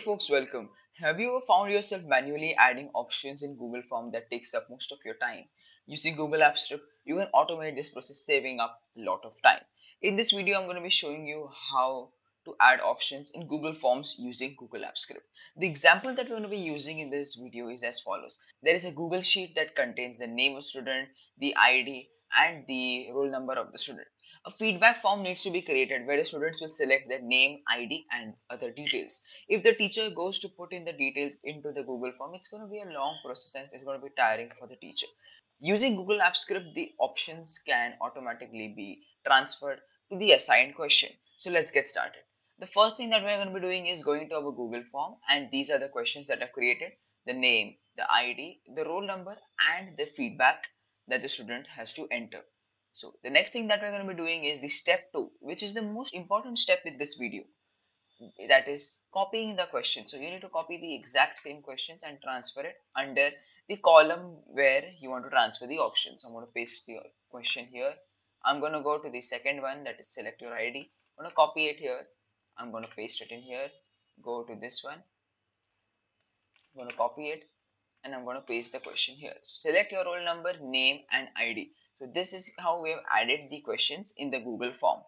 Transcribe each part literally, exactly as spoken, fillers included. folks, welcome. Have you ever found yourself manually adding options in Google Form that takes up most of your time? Using Google Apps Script, you can automate this process, saving up a lot of time. In this video, I'm going to be showing you how to add options in Google Forms using Google Apps Script. The example that we're going to be using in this video is as follows. There is a Google Sheet that contains the name of student, the I D, and the roll number of the student. A feedback form needs to be created where the students will select their name, I D, and other details. If the teacher goes to put in the details into the Google form, it's going to be a long process and it's going to be tiring for the teacher. Using Google Apps Script, the options can automatically be transferred to the assigned question. So let's get started. The first thing that we're going to be doing is going to our Google form, and these are the questions that are created: the name, the I D, the roll number, and the feedback that the student has to enter. So the next thing that we're going to be doing is the step two, which is the most important step in this video. That is copying the question. So you need to copy the exact same questions and transfer it under the column where you want to transfer the options. I'm going to paste the question here. I'm going to go to the second one, that is select your I D. I'm going to copy it here. I'm going to paste it in here. Go to this one. I'm going to copy it and I'm going to paste the question here. So select your roll number, name, and I D. So this is how we have added the questions in the Google form.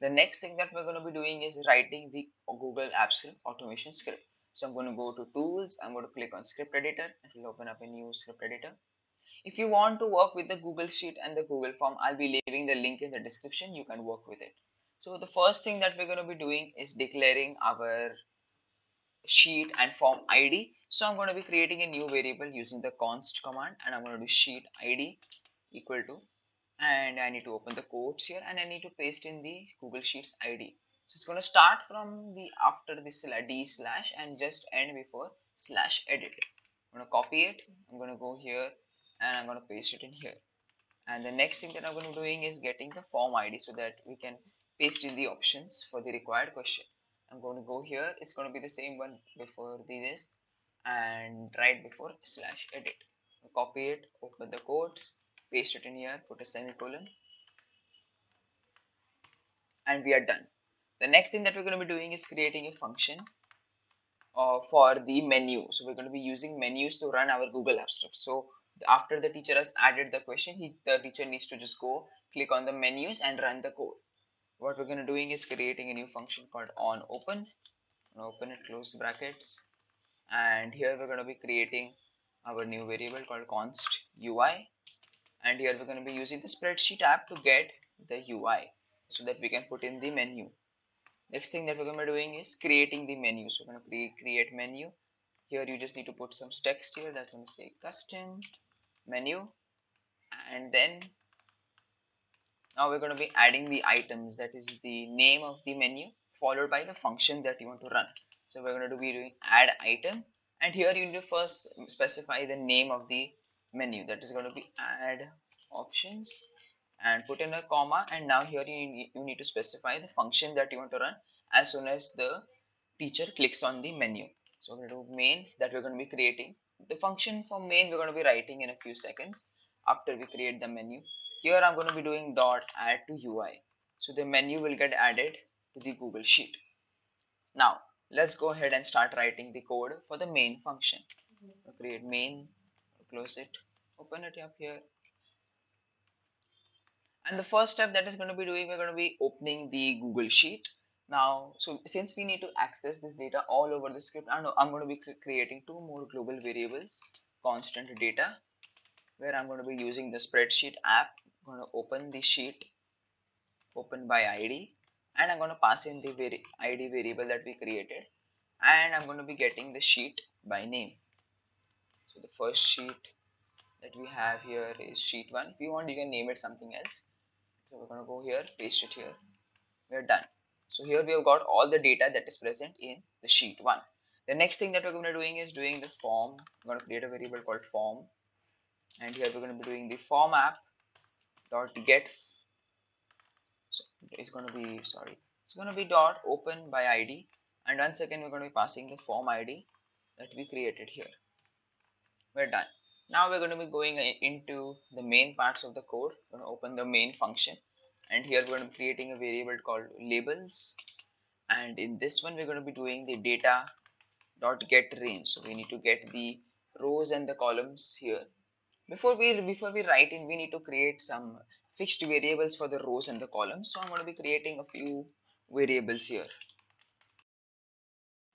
The next thing that we're going to be doing is writing the Google Apps Script automation script. So I'm going to go to Tools. I'm going to click on Script Editor. It will open up a new Script Editor. If you want to work with the Google Sheet and the Google form, I'll be leaving the link in the description. You can work with it. So the first thing that we're going to be doing is declaring our sheet and form I D. So I'm going to be creating a new variable using the const command, and I'm going to do sheet I D equal to, and I need to open the quotes here, and I need to paste in the Google Sheets I D. So it's going to start from the after the D slash and just end before slash edit. I'm going to copy it. I'm going to go here and I'm going to paste it in here. And the next thing that I'm going to be doing is getting the form I D so that we can paste in the options for the required question. I'm going to go here. It's going to be the same one before the this and right before slash edit. Copy it, open the quotes, paste it in here, put a semicolon, and we are done. The next thing that we're going to be doing is creating a function uh, for the menu. So we're going to be using menus to run our Google Apps Script. So after the teacher has added the question, he, the teacher needs to just go click on the menus and run the code. What we're going to be doing is creating a new function called onOpen. Open it, close brackets, and here we're going to be creating our new variable called const U I. And here we're going to be using the spreadsheet app to get the U I so that we can put in the menu. Next thing that we're going to be doing is creating the menu. So we're going to cre create menu. Here you just need to put some text here that's going to say custom menu. And then now we're going to be adding the items, that is the name of the menu followed by the function that you want to run. So we're going to be doing add item, and here you need to first specify the name of the menu, that is going to be add options, and put in a comma, and now here you need, you need to specify the function that you want to run as soon as the teacher clicks on the menu. So we're going to do main, that we're going to be creating the function for main. We're going to be writing in a few seconds after we create the menu. Here I'm going to be doing dot add to U I, so the menu will get added to the Google Sheet. Now let's go ahead and start writing the code for the main function. We'll create main, close it, open it up here, and the first step that is going to be doing, we're going to be opening the Google Sheet now. So since we need to access this data all over the script, I know I'm going to be creating two more global variables, constant data, where I'm going to be using the spreadsheet app. I'm going to open the sheet, open by I D, and I'm going to pass in the vari I D variable that we created, and I'm going to be getting the sheet by name. So the first sheet that we have here is sheet one. If you want, you can name it something else. So we're going to go here, paste it here. We're done. So here we have got all the data that is present in the sheet one. The next thing that we're going to be doing is doing the form. We're going to create a variable called form, and here we're going to be doing the form app dot get. So it's going to be sorry. It's going to be dot open by I D, and once again we're going to be passing the form I D that we created here. We're done. Now we're going to be going into the main parts of the code. We're going to open the main function, and here we're going to be creating a variable called labels, and in this one we're going to be doing the data dot get range. So we need to get the rows and the columns here. Before we before we write in, we need to create some fixed variables for the rows and the columns. So I'm going to be creating a few variables here.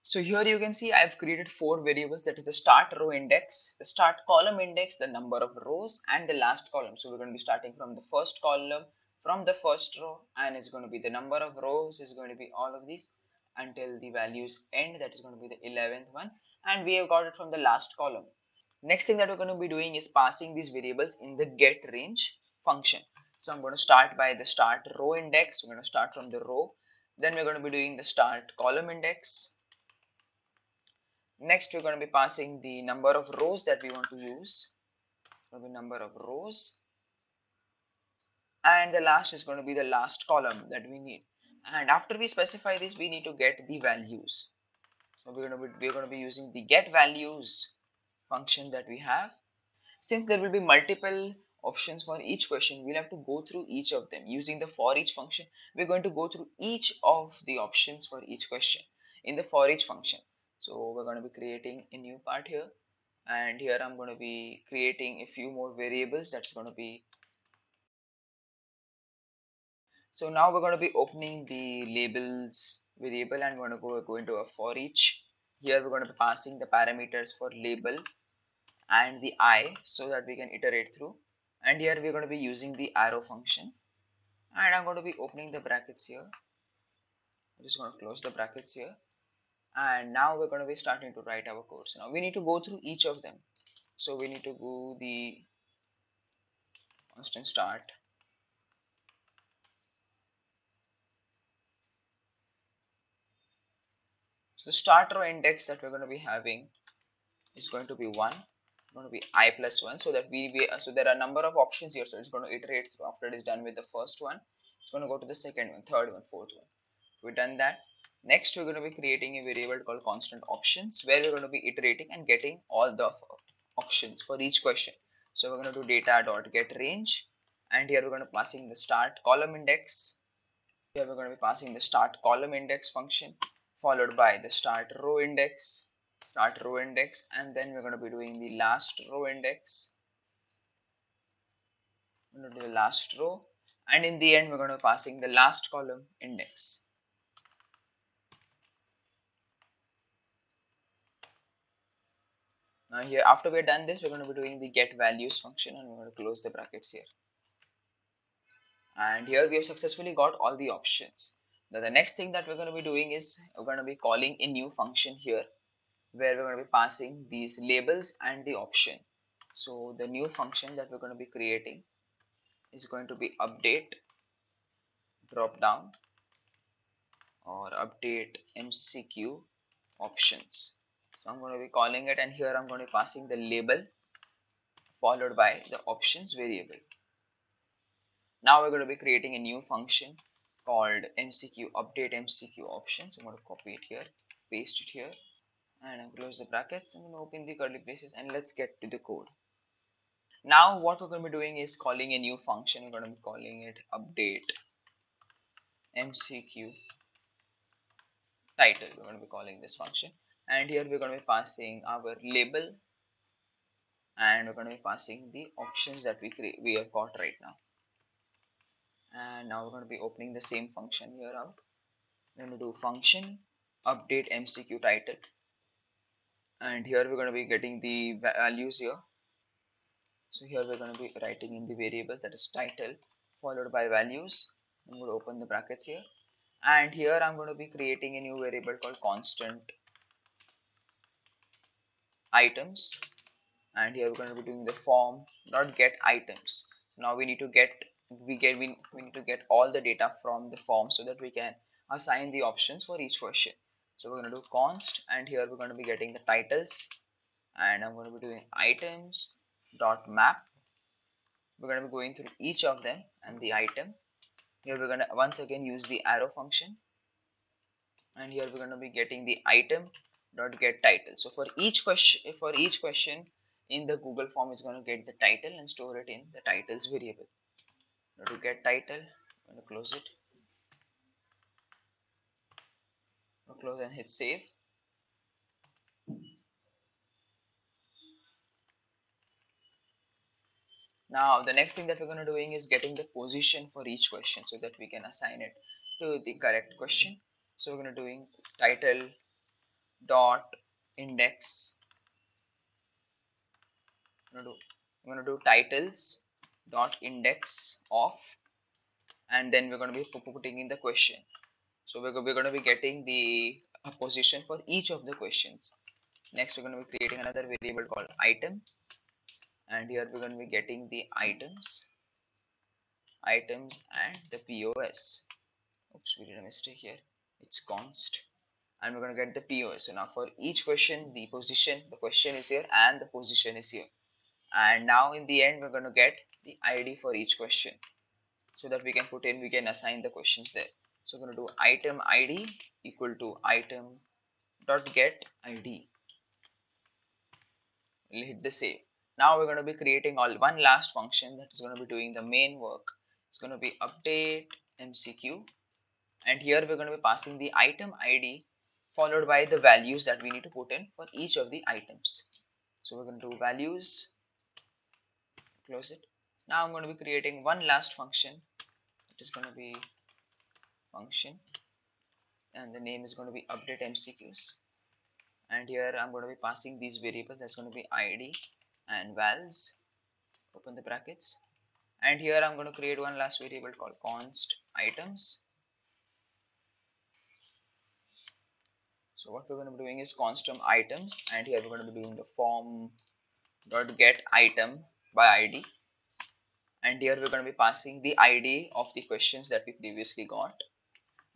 So here you can see I've created four variables, that is the start row index, the start column index, the number of rows, and the last column. So we're going to be starting from the first column, from the first row, and it's going to be the number of rows is going to be all of these until the values end. That is going to be the eleventh one, and we have got it from the last column. Next thing that we're going to be doing is passing these variables in the getRange function. So I'm going to start by the start row index. We're going to start from the row. Then we're going to be doing the start column index. Next, we're going to be passing the number of rows that we want to use. It will be number of rows. And the last is going to be the last column that we need. And after we specify this, we need to get the values. So we're going to be, we're going to be using the get values function that we have. Since there will be multiple options for each question, we'll have to go through each of them. Using the forEach function, we're going to go through each of the options for each question in the forEach function. So we're going to be creating a new part here, and here I'm going to be creating a few more variables. That's going to be. So now we're going to be opening the labels variable, and we're going to go, go into a for each. Here we're going to be passing the parameters for label and the I, so that we can iterate through. And here we're going to be using the arrow function, and I'm going to be opening the brackets here. I'm just going to close the brackets here. And now we're going to be starting to write our course. Now we need to go through each of them. So we need to go the constant start. So the start row index that we're going to be having is going to be one. It's going to be I plus one, so that we, we so there are a number of options here. So it's going to iterate through. After it is done with the first one, it's going to go to the second one, third one, fourth one. We've done that. Next, we're going to be creating a variable called constant options, where we're going to be iterating and getting all the options for each question. So we're going to do data.getRange, and here we're going to be passing the start column index. Here we're going to be passing the start column index function, followed by the start row index, start row index, and then we're going to be doing the last row index. We're going to do the last row, and in the end, we're going to be passing the last column index. Now here, after we're done this, we're going to be doing the get values function, and we're going to close the brackets here. And here we have successfully got all the options. Now the next thing that we're going to be doing is we're going to be calling a new function here, where we're going to be passing these labels and the option. So the new function that we're going to be creating is going to be update drop down or update M C Q options. So I'm going to be calling it, and here I'm going to be passing the label followed by the options variable. Now we're going to be creating a new function called M C Q update M C Q options. I'm going to copy it here, paste it here, and I'll close the brackets. I'm going to open the curly braces, and let's get to the code. Now what we're going to be doing is calling a new function. We're going to be calling it update M C Q title. We're going to be calling this function. And here we're going to be passing our label, and we're going to be passing the options that we create we have got right now. And now we're going to be opening the same function here out. We're going to do function update M C Q title, and here we're going to be getting the values here. So here we're going to be writing in the variables, that is title followed by values. I'm going to open the brackets here, and here I'm going to be creating a new variable called constant items, and here we're going to be doing the form dot get items. Now we need to get we get we, we need to get all the data from the form, so that we can assign the options for each question. So we're going to do const, and here we're going to be getting the titles, and I'm going to be doing items dot map. We're going to be going through each of them and the item. Here we're going to once again use the arrow function, and here we're going to be getting the item dot get title. So for each question for each question in the Google form, is going to get the title and store it in the titles variable. To get title, I'm going to close it. I'll close and hit save. Now the next thing that we're going to doing is getting the position for each question so that we can assign it to the correct question. So we're going to doing title dot index. I'm going to do, I'm going to do titles dot index of, and then we're going to be putting in the question. So we're going to be getting the position for each of the questions. Next we're going to be creating another variable called item, and here we're going to be getting the items items and the P O S. Oops, we did a mistake here, it's const, and we're going to get the P O S. So now for each question, the position, the question is here and the position is here, and now in the end we're going to get the I D for each question so that we can put in, we can assign the questions there. So we're going to do item I D equal to item dot get I D. We'll hit the save. Now we're going to be creating all one last function that is going to be doing the main work. It's going to be update M C Q, and here we're going to be passing the item I D followed by the values that we need to put in for each of the items. So we're going to do values, close it. Now I'm going to be creating one last function. It is going to be function, and the name is going to be update M C Qs, and here I'm going to be passing these variables. That's going to be I D and vals, open the brackets, and here I'm going to create one last variable called const items. So what we're going to be doing is const items, and here we're going to be doing the form dot get item by I D, and here we're going to be passing the I D of the questions that we previously got,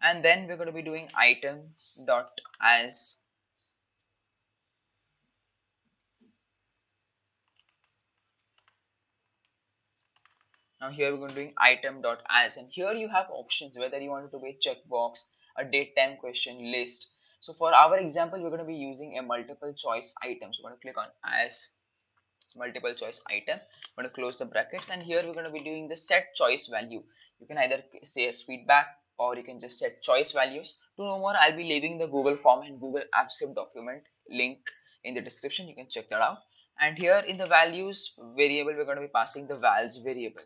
and then we're going to be doing item dot as Now here we're going to be doing item.as, and here you have options whether you want it to be a checkbox, a date time question, list. So for our example, we're going to be using a multiple choice item. So we're going to click on as multiple choice item. I'm going to close the brackets, and here we're going to be doing the set choice value. You can either say feedback or you can just set choice values. To know more, I'll be leaving the Google form and Google Apps Script document link in the description. You can check that out. And here in the values variable, we're going to be passing the vals variable.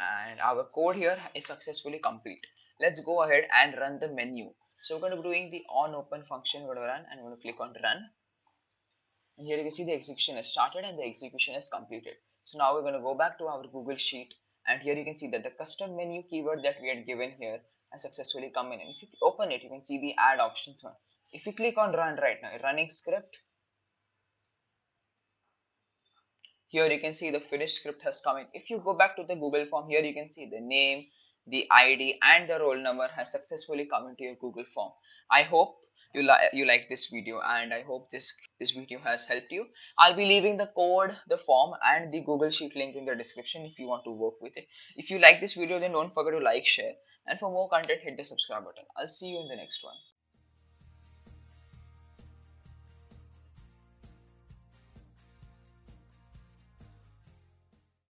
And our code here is successfully complete. Let's go ahead and run the menu. So we're going to be doing the on open function. We're going to run, and we're going to click on run. And here you can see the execution has started and the execution is completed. So now we're going to go back to our Google Sheet, and here you can see that the custom menu keyword that we had given here has successfully come in. And if you open it, you can see the add options one. If you click on run right now, running script. Here you can see the finished script has come in. If you go back to the Google form, here you can see the name, the I D and the roll number has successfully come into your Google form. I hope you, li you like this video, and I hope this, this video has helped you. I'll be leaving the code, the form and the Google Sheet link in the description if you want to work with it. If you like this video, then don't forget to like, share, and for more content hit the subscribe button. I'll see you in the next one.